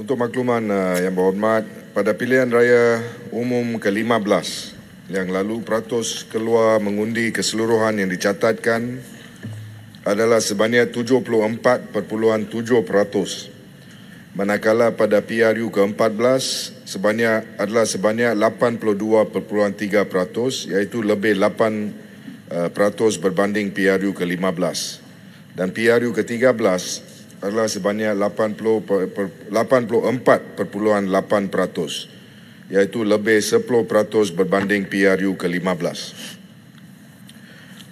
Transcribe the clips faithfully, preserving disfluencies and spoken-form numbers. Untuk makluman uh, yang berhormat, pada pilihan raya umum ke lima belas yang lalu, peratus keluar mengundi keseluruhan yang dicatatkan adalah sebanyak tujuh puluh empat perpuluhan tujuh peratus. Manakala pada P R U ke empat belas sebanyak adalah sebanyak lapan puluh dua perpuluhan tiga peratus, iaitu lebih lapan peratus berbanding P R U ke lima belas. Dan P R U ke tiga belas adalah sebanyak lapan puluh, lapan puluh empat perpuluhan lapan peratus, iaitu lebih sepuluh peratus berbanding P R U ke lima belas.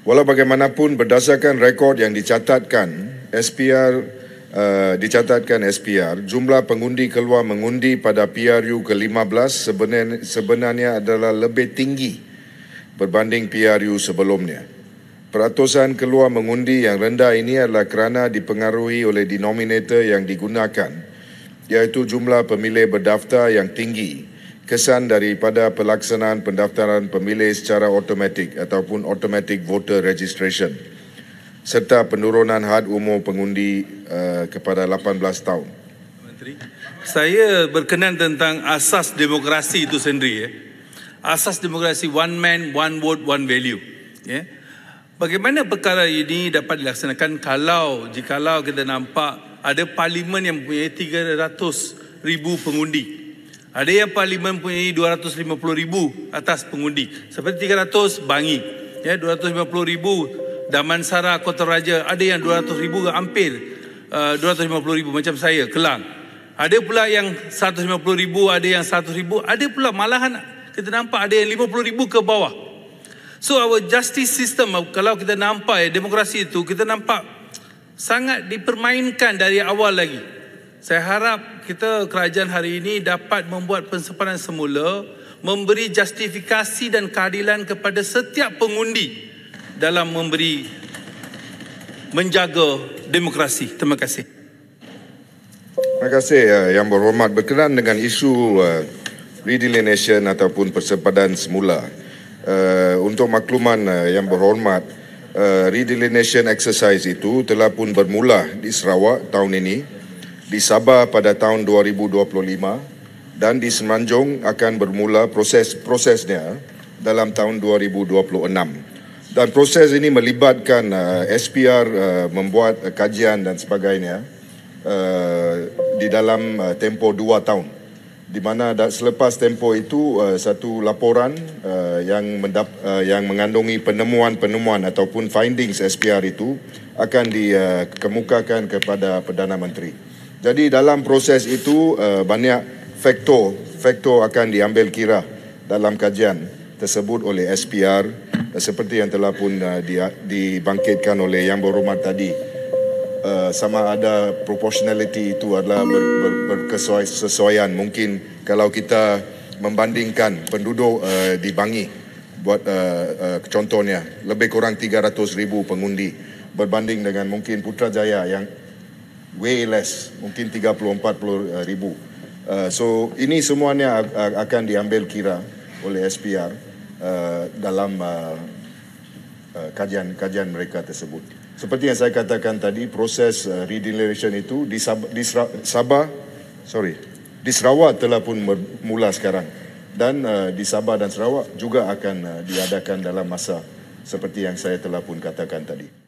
Walau bagaimanapun, berdasarkan rekod yang dicatatkan S P R uh, dicatatkan S P R, jumlah pengundi keluar mengundi pada P R U ke lima belas sebenarnya, sebenarnya adalah lebih tinggi berbanding P R U sebelumnya. Peratusan keluar mengundi yang rendah ini adalah kerana dipengaruhi oleh denominator yang digunakan, iaitu jumlah pemilih berdaftar yang tinggi, kesan daripada pelaksanaan pendaftaran pemilih secara automatik ataupun automatic voter registration, serta penurunan had umur pengundi uh, kepada lapan belas tahun. Menteri, saya berkenan tentang asas demokrasi itu sendiri. Eh. Asas demokrasi one man, one vote, one value. Ya. Yeah. Bagaimana perkara ini dapat dilaksanakan kalau jikalau kita nampak ada parlimen yang mempunyai tiga ratus ribu pengundi. Ada yang parlimen mempunyai dua ratus lima puluh ribu atas pengundi. Seperti tiga ratus Bangi, ya, dua ratus lima puluh ribu Damansara Kota Raja, ada yang dua ratus ribu hampir uh, dua ratus lima puluh ribu macam saya Klang. Ada pula yang seratus lima puluh ribu, ada yang seratus ribu, ada pula malahan kita nampak ada yang lima puluh ribu ke bawah. So our justice system, kalau kita nampak eh, demokrasi itu, kita nampak sangat dipermainkan dari awal lagi. Saya harap kita kerajaan hari ini dapat membuat pensempanan semula, memberi justifikasi dan keadilan kepada setiap pengundi dalam memberi menjaga demokrasi. Terima kasih. Terima kasih uh, Yang Berhormat. Berkenaan dengan isu uh, redelineation ataupun persempadan semula, Uh, untuk makluman uh, yang berhormat, uh, redelineation exercise itu telah pun bermula di Sarawak tahun ini, di Sabah pada tahun dua ribu dua puluh lima dan di Semenanjung akan bermula proses-prosesnya dalam tahun dua ribu dua puluh enam. Dan proses ini melibatkan uh, S P R uh, membuat uh, kajian dan sebagainya uh, di dalam uh, tempoh dua tahun. Di mana selepas tempoh itu uh, satu laporan uh, yang mendap, uh, yang mengandungi penemuan-penemuan ataupun findings S P R itu akan dikemukakan uh, kepada Perdana Menteri. Jadi dalam proses itu uh, banyak faktor faktor akan diambil kira dalam kajian tersebut oleh S P R, uh, seperti yang telah pun uh, di, dibangkitkan oleh Yang Berhormat tadi. Uh, sama ada proportionality itu adalah ber, ber, berkesesuaian. Mungkin kalau kita membandingkan penduduk uh, di Bangi buat uh, uh, contohnya lebih kurang tiga ratus ribu pengundi berbanding dengan mungkin Putrajaya yang way less, mungkin tiga puluh empat ribu. Uh, so ini semuanya akan diambil kira oleh S P R uh, dalam uh, uh, kajian kajian mereka tersebut. Seperti yang saya katakan tadi, proses uh, redelineation itu di Sabah, di Sabah, sorry, di Sarawak telah pun bermula sekarang, dan uh, di Sabah dan Sarawak juga akan uh, diadakan dalam masa seperti yang saya telah pun katakan tadi.